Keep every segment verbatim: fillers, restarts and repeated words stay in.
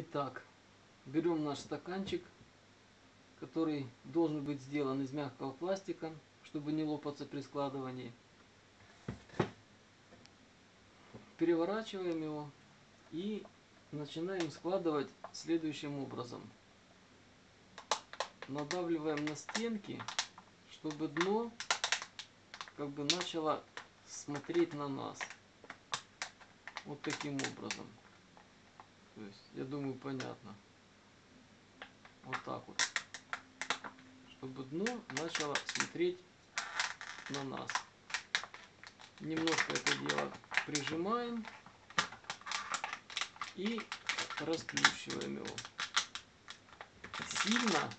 Итак, берем наш стаканчик, который должен быть сделан из мягкого пластика, чтобы не лопаться при складывании. Переворачиваем его и начинаем складывать следующим образом. Надавливаем на стенки, чтобы дно как бы начало смотреть на нас. Вот таким образом. То есть, я думаю, понятно. Вот так вот. Чтобы дно начало смотреть на нас. Немножко это дело прижимаем и расплющиваем его. Сильно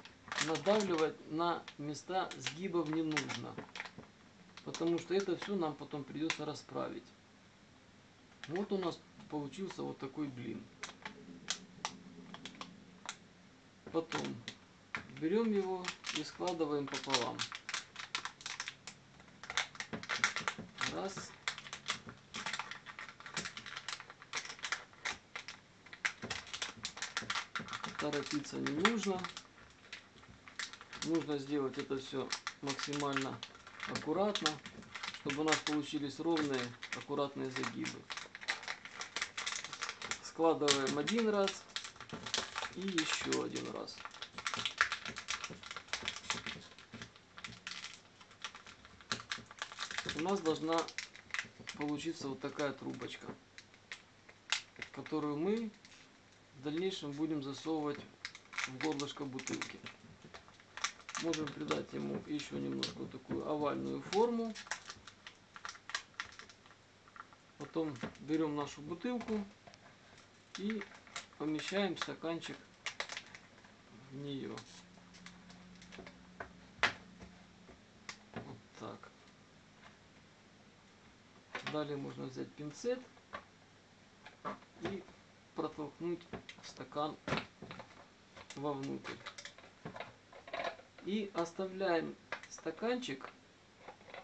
надавливать на места сгибов не нужно, потому что это все нам потом придется расправить. Вот у нас получился вот такой блин. Потом берем его и складываем пополам. Раз. Торопиться не нужно. Нужно сделать это все максимально аккуратно, чтобы у нас получились ровные, аккуратные загибы. Складываем один раз и еще один раз. У нас должна получиться вот такая трубочка, которую мы в дальнейшем будем засовывать в горлышко бутылки. Можем придать ему еще немножко такую овальную форму. Потом берем нашу бутылку и помещаем стаканчик в нее. Вот так. Далее можно взять пинцет и протолкнуть стакан вовнутрь. И оставляем стаканчик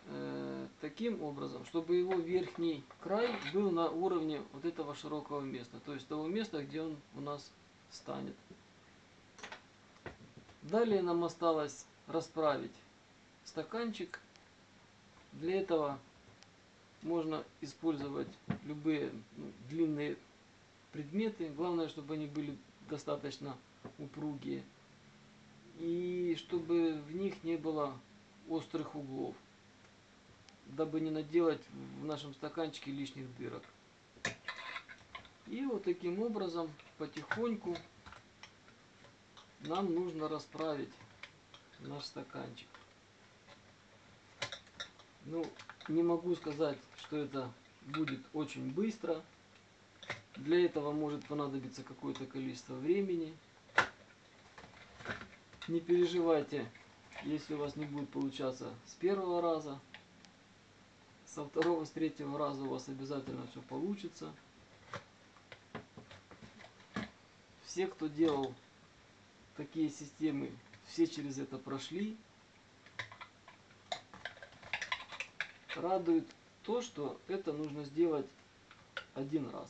э, таким образом, чтобы его верхний край был на уровне вот этого широкого места, то есть того места, где он у нас станет. Далее нам осталось расправить стаканчик. Для этого можно использовать любые ну, длинные предметы. Главное, чтобы они были достаточно упругие. И чтобы в них не было острых углов, дабы не наделать в нашем стаканчике лишних дырок. И вот таким образом потихоньку нам нужно расправить наш стаканчик. Ну, не могу сказать, что это будет очень быстро. Для этого может понадобиться какое-то количество времени. Не переживайте, если у вас не будет получаться с первого раза. Со второго, с третьего раза у вас обязательно все получится. Все, кто делал такие системы, все через это прошли. Радует то, что это нужно сделать один раз.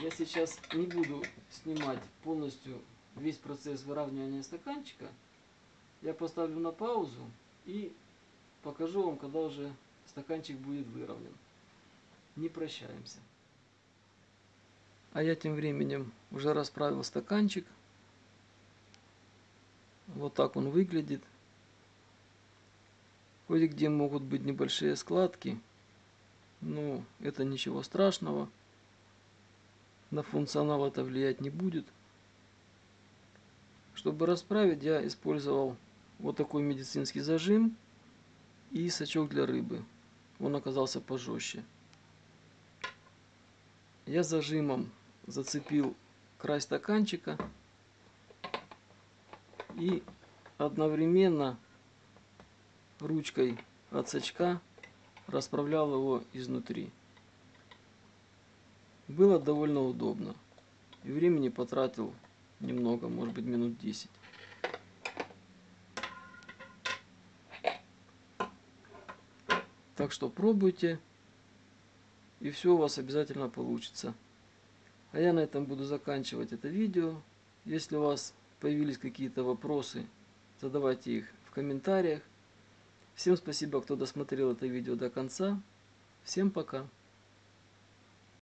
Я сейчас не буду снимать полностью весь процесс выравнивания стаканчика. Я поставлю на паузу и покажу вам, когда уже стаканчик будет выровнен. Не прощаемся. А я тем временем уже расправил стаканчик. Вот так он выглядит. Кое-где могут быть небольшие складки, но это ничего страшного. На функционал это влиять не будет. Чтобы расправить, я использовал вот такой медицинский зажим и сачок для рыбы. Он оказался пожестче. Я зажимом зацепил край стаканчика и одновременно ручкой от сачка расправлял его изнутри. Было довольно удобно, и времени потратил немного, может быть минут десять. Так что пробуйте, и все у вас обязательно получится. А я на этом буду заканчивать это видео. Если у вас появились какие-то вопросы, задавайте их в комментариях. Всем спасибо, кто досмотрел это видео до конца. Всем пока!